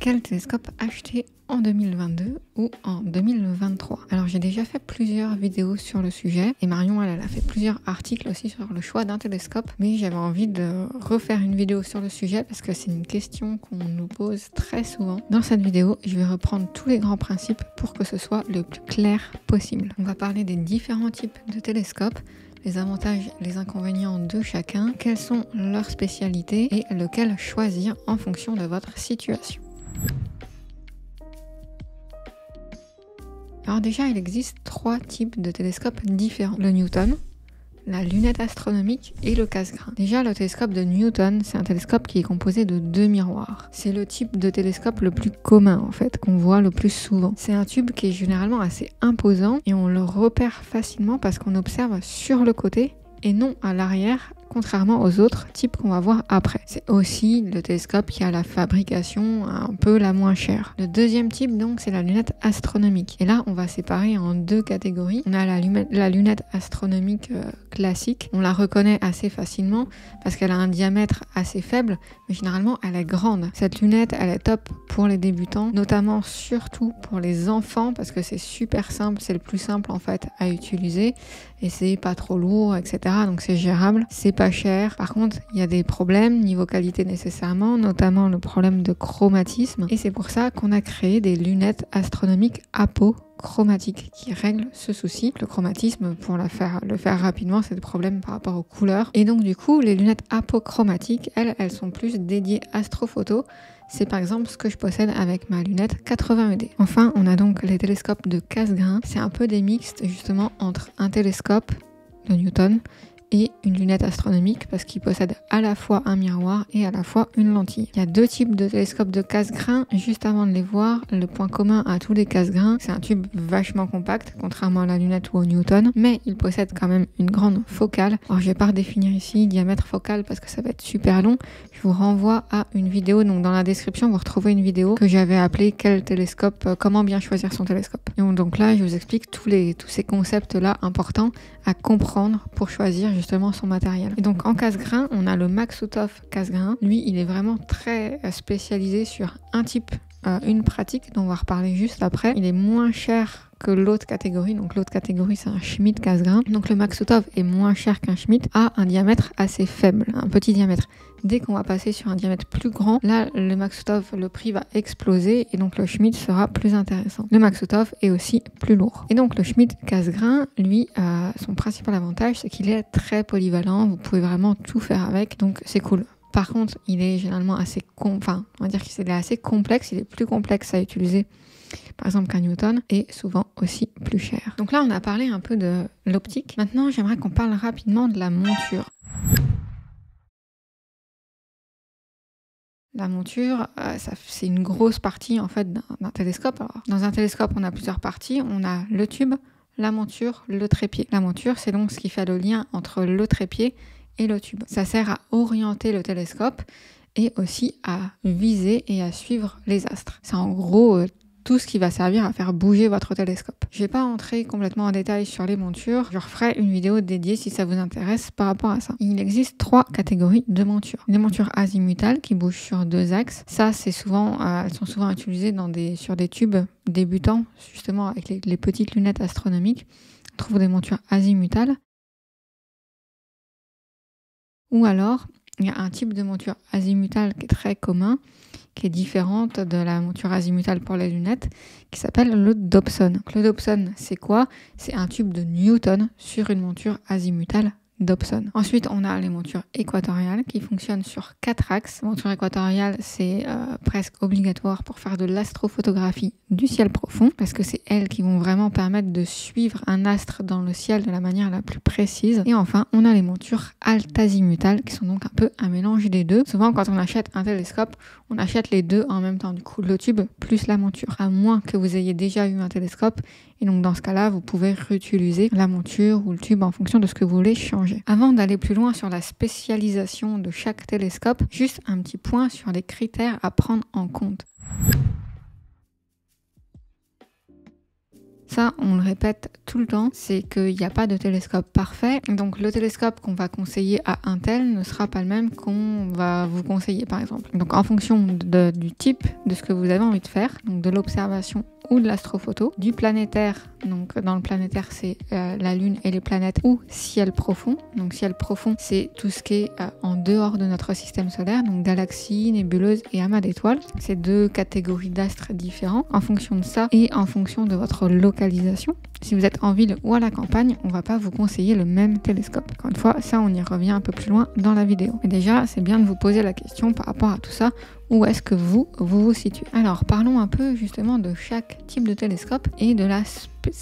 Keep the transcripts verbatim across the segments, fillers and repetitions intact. Quel télescope acheter en deux mille vingt-deux ou en deux mille vingt-trois? Alors j'ai déjà fait plusieurs vidéos sur le sujet et Marion elle, elle a fait plusieurs articles aussi sur le choix d'un télescope, mais j'avais envie de refaire une vidéo sur le sujet parce que c'est une question qu'on nous pose très souvent. Dans cette vidéo, je vais reprendre tous les grands principes pour que ce soit le plus clair possible. On va parler des différents types de télescopes, les avantages, les inconvénients de chacun, quelles sont leurs spécialités et lequel choisir en fonction de votre situation. Alors déjà, il existe trois types de télescopes différents. Le Newton, la lunette astronomique et le Cassegrain. Déjà, le télescope de Newton, c'est un télescope qui est composé de deux miroirs. C'est le type de télescope le plus commun, en fait, qu'on voit le plus souvent. C'est un tube qui est généralement assez imposant et on le repère facilement parce qu'on observe sur le côté et non à l'arrière, contrairement aux autres types qu'on va voir après. C'est aussi le télescope qui a la fabrication un peu la moins chère. Le deuxième type, donc, c'est la lunette astronomique. Et là, on va séparer en deux catégories. On a la, la lunette astronomique euh, classique. On la reconnaît assez facilement parce qu'elle a un diamètre assez faible, mais généralement, elle est grande. Cette lunette, elle est top pour les débutants, notamment, surtout pour les enfants, parce que c'est super simple, c'est le plus simple, en fait, à utiliser. Et c'est pas trop lourd, et cetera. Donc, c'est gérable. C'est pas cher. Par contre, il y a des problèmes niveau qualité nécessairement, notamment le problème de chromatisme. Et c'est pour ça qu'on a créé des lunettes astronomiques apochromatique qui règle ce souci. Le chromatisme, pour la faire, le faire rapidement, c'est le problème par rapport aux couleurs. Et donc du coup, les lunettes apochromatiques, elles, elles sont plus dédiées astrophoto. C'est par exemple ce que je possède avec ma lunette quatre-vingts E D. Enfin, on a donc les télescopes de Cassegrain. C'est un peu des mixtes justement entre un télescope de Newton et une lunette astronomique parce qu'il possède à la fois un miroir et à la fois une lentille. Il y a deux types de télescopes de Cassegrain. Juste avant de les voir, le point commun à tous les Cassegrain, c'est un tube vachement compact, contrairement à la lunette ou au Newton, mais il possède quand même une grande focale. Alors je vais pas redéfinir ici diamètre focal parce que ça va être super long. Je vous renvoie à une vidéo, donc dans la description vous retrouvez une vidéo que j'avais appelée quel télescope, euh, comment bien choisir son télescope. Et donc là je vous explique tous les tous ces concepts là importants à comprendre pour choisir justement son matériel. Et donc en Cassegrain, on a le Maksutov Cassegrain. Lui, il est vraiment très spécialisé sur un type, euh, une pratique dont on va reparler juste après. Il est moins cher que l'autre catégorie, donc l'autre catégorie c'est un Schmidt Cassegrain. Donc le Maksutov est moins cher qu'un Schmidt, a un diamètre assez faible, un petit diamètre. Dès qu'on va passer sur un diamètre plus grand, là le Maksutov, le prix va exploser et donc le Schmidt sera plus intéressant. Le Maksutov est aussi plus lourd. Et donc le Schmidt Cassegrain, lui, euh, son principal avantage c'est qu'il est très polyvalent, vous pouvez vraiment tout faire avec, donc c'est cool. Par contre, il est généralement assez, enfin, on va dire qu'il est assez complexe, il est plus complexe à utiliser par exemple qu'un Newton, est souvent aussi plus cher. Donc là, on a parlé un peu de l'optique. Maintenant, j'aimerais qu'on parle rapidement de la monture. La monture, euh, c'est une grosse partie en fait d'un télescope. Alors, dans un télescope, on a plusieurs parties. On a le tube, la monture, le trépied. La monture, c'est donc ce qui fait le lien entre le trépied et le tube. Ça sert à orienter le télescope et aussi à viser et à suivre les astres. C'est en gros euh, tout ce qui va servir à faire bouger votre télescope. Je vais pas entrer complètement en détail sur les montures, je referai une vidéo dédiée si ça vous intéresse par rapport à ça. Il existe trois catégories de montures. Les montures azimutales qui bougent sur deux axes, ça c'est souvent, euh, elles sont souvent utilisées dans des, sur des tubes débutants, justement avec les, les petites lunettes astronomiques. On trouve des montures azimutales. Ou alors, il y a un type de monture azimutale qui est très commun, qui est différente de la monture azimutale pour les lunettes, qui s'appelle le Dobson. Donc, le Dobson, c'est quoi? C'est un tube de Newton sur une monture azimutale Dobson. Ensuite, on a les montures équatoriales qui fonctionnent sur quatre axes. La monture équatoriale, c'est euh, presque obligatoire pour faire de l'astrophotographie du ciel profond, parce que c'est elles qui vont vraiment permettre de suivre un astre dans le ciel de la manière la plus précise. Et enfin, on a les montures altazimutales, qui sont donc un peu un mélange des deux. Souvent, quand on achète un télescope, on achète les deux en même temps, du coup, le tube plus la monture, à moins que vous ayez déjà eu un télescope. Et donc, dans ce cas-là, vous pouvez réutiliser la monture ou le tube en fonction de ce que vous voulez changer. Avant d'aller plus loin sur la spécialisation de chaque télescope, juste un petit point sur les critères à prendre en compte. Ça, on le répète tout le temps, c'est qu'il n'y a pas de télescope parfait. Donc le télescope qu'on va conseiller à un tel ne sera pas le même qu'on va vous conseiller par exemple. Donc en fonction de, du type de ce que vous avez envie de faire, donc de l'observation ou de l'astrophoto, du planétaire, donc dans le planétaire c'est euh, la Lune et les planètes, ou ciel profond. Donc ciel profond c'est tout ce qui est euh, en dehors de notre système solaire, donc galaxies, nébuleuses et amas d'étoiles. C'est deux catégories d'astres différents. En fonction de ça et en fonction de votre localisation, si vous êtes en ville ou à la campagne, on va pas vous conseiller le même télescope. Encore une fois, ça on y revient un peu plus loin dans la vidéo. Mais déjà c'est bien de vous poser la question par rapport à tout ça. Où est-ce que vous, vous vous situez? Alors parlons un peu justement de chaque type de télescope et de, la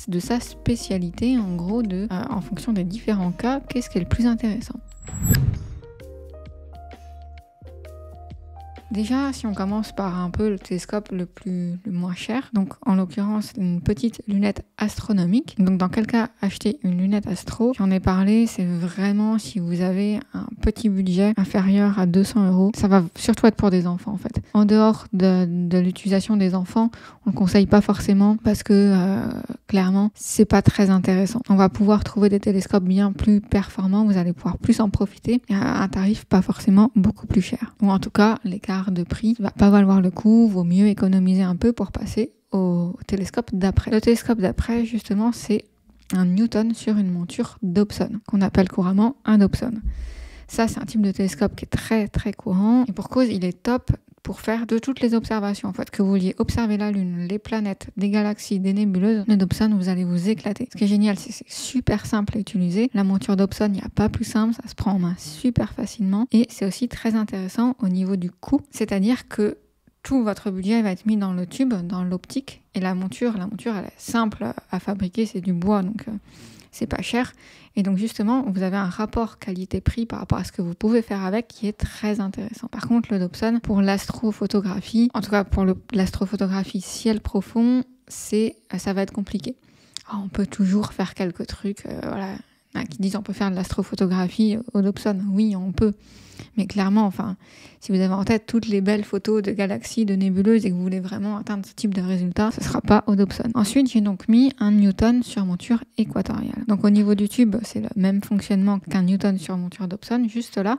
de sa spécialité, en gros, de, euh, en fonction des différents cas, qu'est-ce qui est le plus intéressant? Déjà, si on commence par un peu le télescope le plus le moins cher, donc en l'occurrence une petite lunette astronomique. Donc dans quel cas acheter une lunette astro? J'en ai parlé, c'est vraiment si vous avez un petit budget inférieur à deux cents euros. Ça va surtout être pour des enfants en fait. En dehors de, de l'utilisation des enfants, on le conseille pas forcément parce que euh, clairement c'est pas très intéressant. On va pouvoir trouver des télescopes bien plus performants, vous allez pouvoir plus en profiter à un tarif pas forcément beaucoup plus cher. Ou en tout cas l'écart de prix va pas valoir le coup, vaut mieux économiser un peu pour passer au télescope d'après. Le télescope d'après, justement, c'est un Newton sur une monture Dobson, qu'on appelle couramment un Dobson. Ça, c'est un type de télescope qui est très très courant, et pour cause, il est top pour faire de toutes les observations. En fait, que vous vouliez observer la Lune, les planètes, des galaxies, des nébuleuses, le Dobson, vous allez vous éclater. Ce qui est génial, c'est que c'est super simple à utiliser. La monture Dobson, il n'y a pas plus simple, ça se prend en main super facilement. Et c'est aussi très intéressant au niveau du coût, c'est-à-dire que tout votre budget va être mis dans le tube, dans l'optique, et la monture, la monture, elle est simple à fabriquer, c'est du bois, donc... Euh c'est pas cher, et donc justement vous avez un rapport qualité-prix par rapport à ce que vous pouvez faire avec qui est très intéressant. Par contre le Dobson pour l'astrophotographie, en tout cas pour l'astrophotographie ciel profond, c'est ça va être compliqué. Alors, on peut toujours faire quelques trucs, euh, voilà, qui disent on peut faire de l'astrophotographie au Dobson, oui on peut, mais clairement enfin si vous avez en tête toutes les belles photos de galaxies, de nébuleuses et que vous voulez vraiment atteindre ce type de résultat, ce sera pas au Dobson. Ensuite j'ai donc mis un Newton sur monture équatoriale. Donc au niveau du tube c'est le même fonctionnement qu'un Newton sur monture Dobson, juste là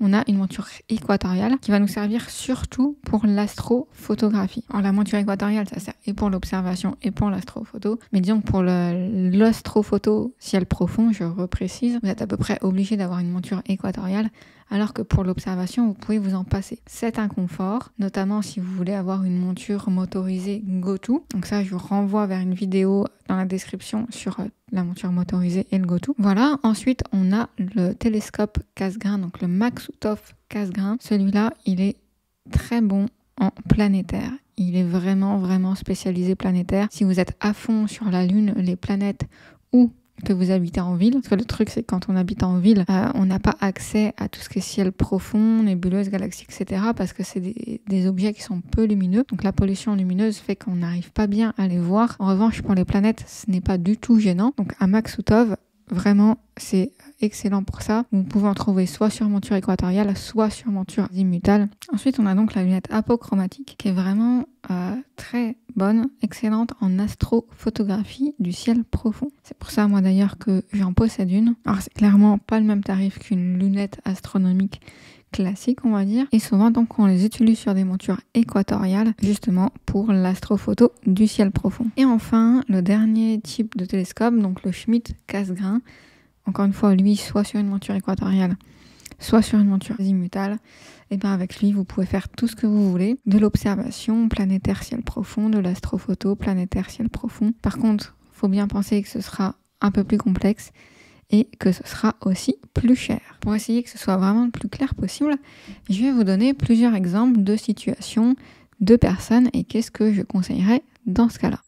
on a une monture équatoriale qui va nous servir surtout pour l'astrophotographie. Alors la monture équatoriale ça sert et pour l'observation et pour l'astrophoto, mais disons que pour l'astrophoto ciel profond, je reprécise, vous êtes à peu près obligé d'avoir une monture équatoriale, alors que pour l'observation, vous pouvez vous en passer. Cet inconfort, notamment si vous voulez avoir une monture motorisée GoTo, donc ça je vous renvoie vers une vidéo dans la description sur la monture motorisée et le GoTo. Voilà, ensuite on a le télescope Cassegrain, donc le Maksutov Cassegrain. Celui-là, il est très bon en planétaire. Il est vraiment, vraiment spécialisé planétaire. Si vous êtes à fond sur la Lune, les planètes ou que vous habitez en ville, parce que le truc c'est quand on habite en ville, euh, on n'a pas accès à tout ce qui est ciel profond, nébuleuses, galaxies, et cetera parce que c'est des, des objets qui sont peu lumineux, donc la pollution lumineuse fait qu'on n'arrive pas bien à les voir. En revanche pour les planètes ce n'est pas du tout gênant, donc à Maksutov vraiment c'est excellent pour ça. Vous pouvez en trouver soit sur monture équatoriale, soit sur monture azimutale. Ensuite on a donc la lunette apochromatique qui est vraiment euh, très bonne, excellente en astrophotographie du ciel profond. C'est pour ça moi d'ailleurs que j'en possède une. Alors c'est clairement pas le même tarif qu'une lunette astronomique classique on va dire, et souvent donc on les utilise sur des montures équatoriales justement pour l'astrophoto du ciel profond. Et enfin le dernier type de télescope, donc le Schmidt Cassegrain. Encore une fois, lui, soit sur une monture équatoriale, soit sur une monture azimutale, et bien avec lui, vous pouvez faire tout ce que vous voulez. De l'observation planétaire ciel profond, de l'astrophoto planétaire ciel profond. Par contre, il faut bien penser que ce sera un peu plus complexe et que ce sera aussi plus cher. Pour essayer que ce soit vraiment le plus clair possible, je vais vous donner plusieurs exemples de situations, de personnes et qu'est-ce que je conseillerais dans ce cas-là.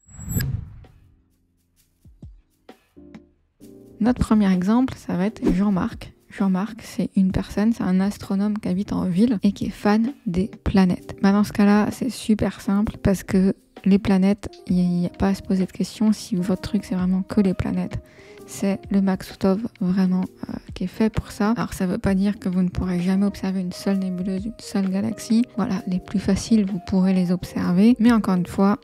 Notre premier exemple, ça va être Jean-Marc. Jean-Marc, c'est une personne, c'est un astronome qui habite en ville et qui est fan des planètes. Bah dans ce cas-là, c'est super simple parce que les planètes, il n'y a pas à se poser de questions. Si votre truc, c'est vraiment que les planètes, c'est le Maksutov vraiment euh, qui est fait pour ça. Alors ça ne veut pas dire que vous ne pourrez jamais observer une seule nébuleuse, une seule galaxie. Voilà, les plus faciles, vous pourrez les observer. Mais encore une fois,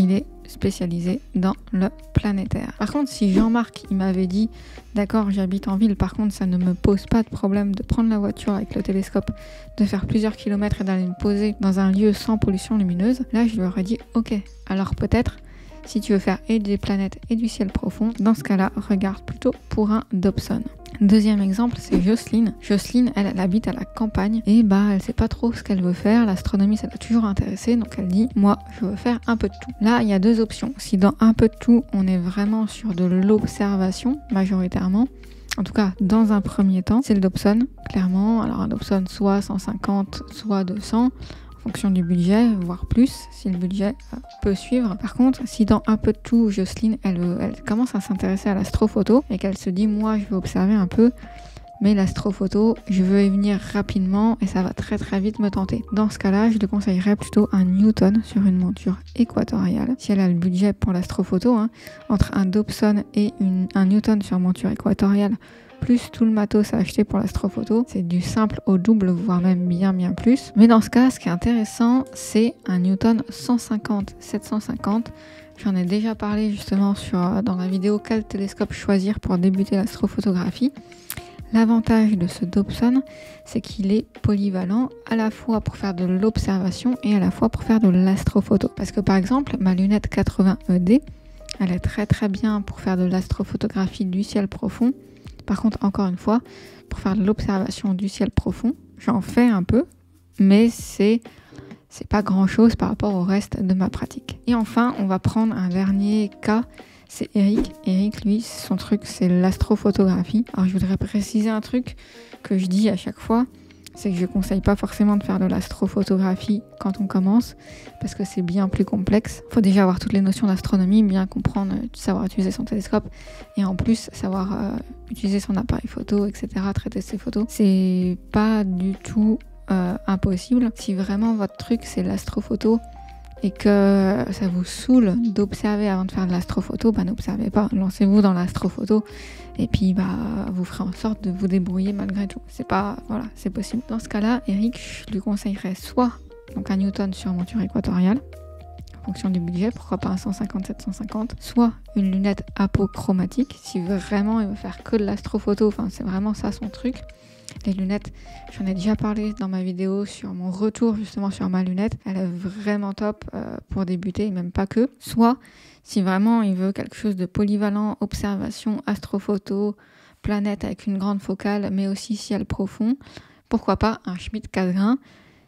il est spécialisée dans le planétaire. Par contre, si Jean-Marc il m'avait dit « D'accord, j'habite en ville, par contre ça ne me pose pas de problème de prendre la voiture avec le télescope, de faire plusieurs kilomètres et d'aller me poser dans un lieu sans pollution lumineuse », là je lui aurais dit « Ok, alors peut-être si tu veux faire et des planètes et du ciel profond, dans ce cas-là, regarde plutôt pour un Dobson ». Deuxième exemple, c'est Jocelyne. Jocelyne, elle, elle habite à la campagne et bah elle sait pas trop ce qu'elle veut faire. L'astronomie, ça l'a toujours intéressée, donc elle dit « Moi, je veux faire un peu de tout ». Là, il y a deux options. Si dans un peu de tout, on est vraiment sur de l'observation, majoritairement, en tout cas, dans un premier temps, c'est le Dobson, clairement. Alors un Dobson, soit cent cinquante, soit deux cents, en fonction du budget, voire plus, si le budget peut suivre. Par contre, si dans un peu de tout, Jocelyne, elle, elle commence à s'intéresser à l'astrophoto et qu'elle se dit « Moi, je veux observer un peu, mais l'astrophoto, je veux y venir rapidement et ça va très très vite me tenter ». Dans ce cas-là, je lui conseillerais plutôt un Newton sur une monture équatoriale, si elle a le budget pour l'astrophoto, hein, entre un Dobson et une, un Newton sur monture équatoriale, plus tout le matos à acheter pour l'astrophoto, c'est du simple au double, voire même bien bien plus. Mais dans ce cas, ce qui est intéressant, c'est un Newton cent cinquante sept cent cinquante. J'en ai déjà parlé justement sur, dans la vidéo « Quel télescope choisir pour débuter l'astrophotographie ?» L'avantage de ce Dobson, c'est qu'il est polyvalent à la fois pour faire de l'observation et à la fois pour faire de l'astrophoto. Parce que par exemple, ma lunette quatre-vingts E D, elle est très très bien pour faire de l'astrophotographie du ciel profond. Par contre, encore une fois, pour faire de l'observation du ciel profond, j'en fais un peu, mais c'est c'est pas grand chose par rapport au reste de ma pratique. Et enfin, on va prendre un dernier cas. C'est Eric. Eric, lui, son truc, c'est l'astrophotographie. Alors, je voudrais préciser un truc que je dis à chaque fois, c'est que je ne conseille pas forcément de faire de l'astrophotographie quand on commence, parce que c'est bien plus complexe. Il faut déjà avoir toutes les notions d'astronomie, bien comprendre, savoir utiliser son télescope, et en plus, savoir euh, utiliser son appareil photo, et cetera, traiter ses photos. C'est pas du tout euh, impossible. Si vraiment votre truc, c'est l'astrophoto, et que ça vous saoule d'observer avant de faire de l'astrophoto, bah n'observez pas, lancez-vous dans l'astrophoto et puis bah vous ferez en sorte de vous débrouiller malgré tout. C'est pas, voilà, c'est possible. Dans ce cas-là, Eric, je lui conseillerais soit donc un Newton sur monture équatoriale, en fonction du budget, pourquoi pas un cent cinquante sept cent cinquante, soit une lunette apochromatique, si vraiment il veut faire que de l'astrophoto, enfin c'est vraiment ça son truc. Les lunettes, j'en ai déjà parlé dans ma vidéo sur mon retour justement sur ma lunette. Elle est vraiment top euh, pour débuter et même pas que. Soit, si vraiment il veut quelque chose de polyvalent, observation, astrophoto, planète avec une grande focale, mais aussi ciel profond, pourquoi pas un Schmidt Cassegrain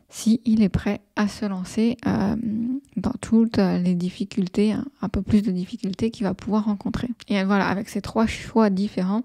si il est prêt à se lancer euh, dans toutes les difficultés, hein, un peu plus de difficultés qu'il va pouvoir rencontrer. Et voilà, avec ces trois choix différents,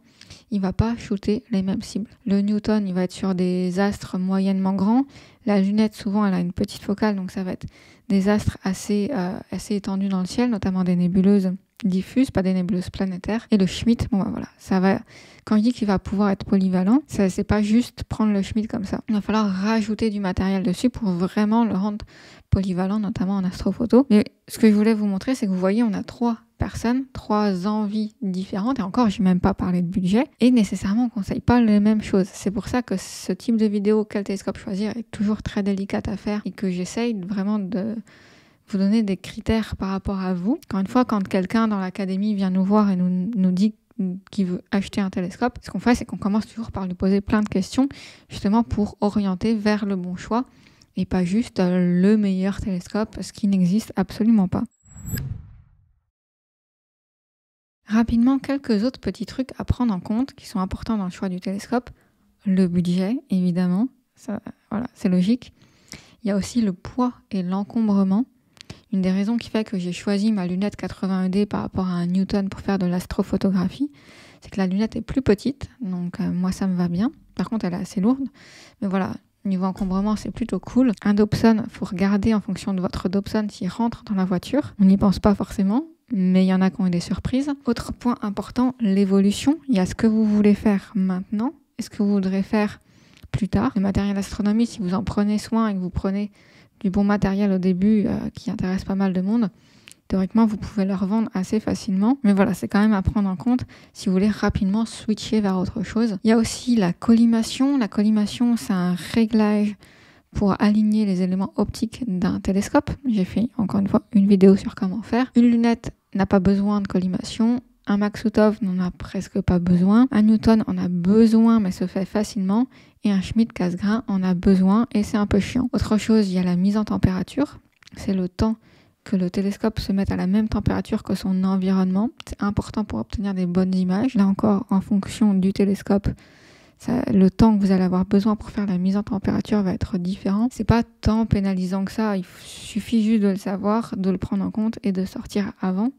il ne va pas shooter les mêmes cibles. Le Newton, il va être sur des astres moyennement grands. La lunette, souvent, elle a une petite focale, donc ça va être des astres assez, euh, assez étendus dans le ciel, notamment des nébuleuses diffuses, pas des nébuleuses planétaires. Et le Schmidt, bon bah voilà, ça va. Quand je dis qu'il va pouvoir être polyvalent, ça c'est pas juste prendre le Schmidt comme ça. Il va falloir rajouter du matériel dessus pour vraiment le rendre polyvalent, notamment en astrophoto. Mais ce que je voulais vous montrer, c'est que vous voyez, on a trois personnes, trois envies différentes, et encore, j'ai même pas parlé de budget, et nécessairement, on conseille pas les mêmes choses. C'est pour ça que ce type de vidéo, quel télescope choisir, est toujours très délicate à faire, et que j'essaye vraiment de vous donner des critères par rapport à vous. Encore une fois, quand quelqu'un dans l'académie vient nous voir et nous, nous dit qui veut acheter un télescope, ce qu'on fait, c'est qu'on commence toujours par lui poser plein de questions, justement pour orienter vers le bon choix, et pas juste le meilleur télescope, ce qui n'existe absolument pas. Rapidement, quelques autres petits trucs à prendre en compte, qui sont importants dans le choix du télescope. Le budget, évidemment, ça, voilà, c'est logique. Il y a aussi le poids et l'encombrement. Une des raisons qui fait que j'ai choisi ma lunette quatre-vingts E D par rapport à un Newton pour faire de l'astrophotographie, c'est que la lunette est plus petite, donc euh, moi ça me va bien. Par contre, elle est assez lourde, mais voilà, niveau encombrement, c'est plutôt cool. Un Dobson, il faut regarder en fonction de votre Dobson s'il rentre dans la voiture. On n'y pense pas forcément, mais il y en a qui ont eu des surprises. Autre point important, l'évolution. Il y a ce que vous voulez faire maintenant et ce que vous voudrez faire plus tard. Le matériel d'astronomie, si vous en prenez soin et que vous prenez du bon matériel au début euh, qui intéresse pas mal de monde, théoriquement, vous pouvez le revendre assez facilement. Mais voilà, c'est quand même à prendre en compte si vous voulez rapidement switcher vers autre chose. Il y a aussi la collimation. La collimation, c'est un réglage pour aligner les éléments optiques d'un télescope. J'ai fait encore une fois une vidéo sur comment faire. Une lunette n'a pas besoin de collimation. Un Maksutov n'en a presque pas besoin. Un Newton en a besoin mais se fait facilement. Et un Schmidt Cassegrain en a besoin et c'est un peu chiant. Autre chose, il y a la mise en température. C'est le temps que le télescope se mette à la même température que son environnement. C'est important pour obtenir des bonnes images. Là encore, en fonction du télescope, ça, le temps que vous allez avoir besoin pour faire la mise en température va être différent. C'est pas tant pénalisant que ça, il suffit juste de le savoir, de le prendre en compte et de sortir avant.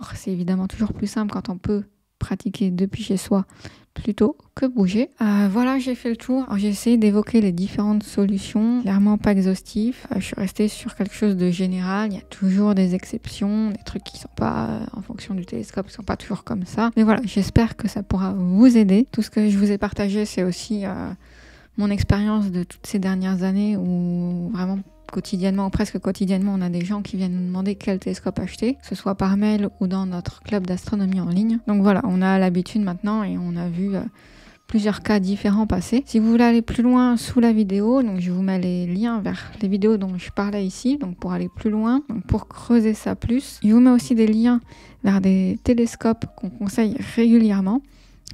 Or, c'est évidemment toujours plus simple quand on peut pratiquer depuis chez soi plutôt que bouger. Euh, voilà, j'ai fait le tour. J'ai essayé d'évoquer les différentes solutions, clairement pas exhaustif. Euh, je suis restée sur quelque chose de général. Il y a toujours des exceptions, des trucs qui sont pas euh, en fonction du télescope, qui sont pas toujours comme ça. Mais voilà, j'espère que ça pourra vous aider. Tout ce que je vous ai partagé, c'est aussi euh, mon expérience de toutes ces dernières années où vraiment quotidiennement ou presque quotidiennement on a des gens qui viennent nous demander quel télescope acheter, que ce soit par mail ou dans notre club d'astronomie en ligne. Donc voilà, on a l'habitude maintenant et on a vu euh, plusieurs cas différents passer. Si vous voulez aller plus loin sous la vidéo, donc je vous mets les liens vers les vidéos dont je parlais ici, donc pour aller plus loin, donc pour creuser ça plus. Je vous mets aussi des liens vers des télescopes qu'on conseille régulièrement,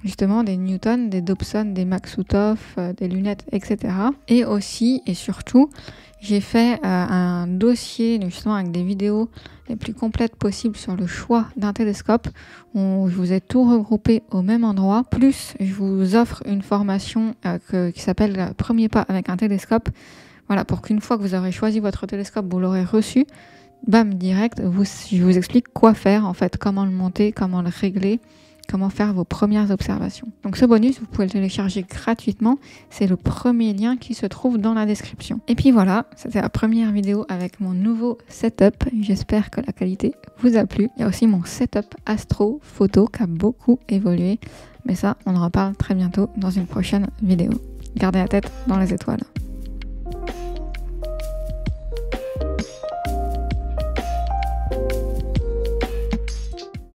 justement des Newton, des Dobson, des Maksutov, euh, des lunettes, et cetera. Et aussi et surtout, j'ai fait euh, un dossier justement avec des vidéos les plus complètes possibles sur le choix d'un télescope où je vous ai tout regroupé au même endroit. Plus, je vous offre une formation euh, que, qui s'appelle « Premier pas avec un télescope ». Voilà, pour qu'une fois que vous aurez choisi votre télescope, vous l'aurez reçu. Bam, direct, vous, je vous explique quoi faire en fait, comment le monter, comment le régler, comment faire vos premières observations. Donc ce bonus, vous pouvez le télécharger gratuitement. C'est le premier lien qui se trouve dans la description. Et puis voilà, c'était la première vidéo avec mon nouveau setup. J'espère que la qualité vous a plu. Il y a aussi mon setup astro photo qui a beaucoup évolué. Mais ça, on en reparle très bientôt dans une prochaine vidéo. Gardez la tête dans les étoiles.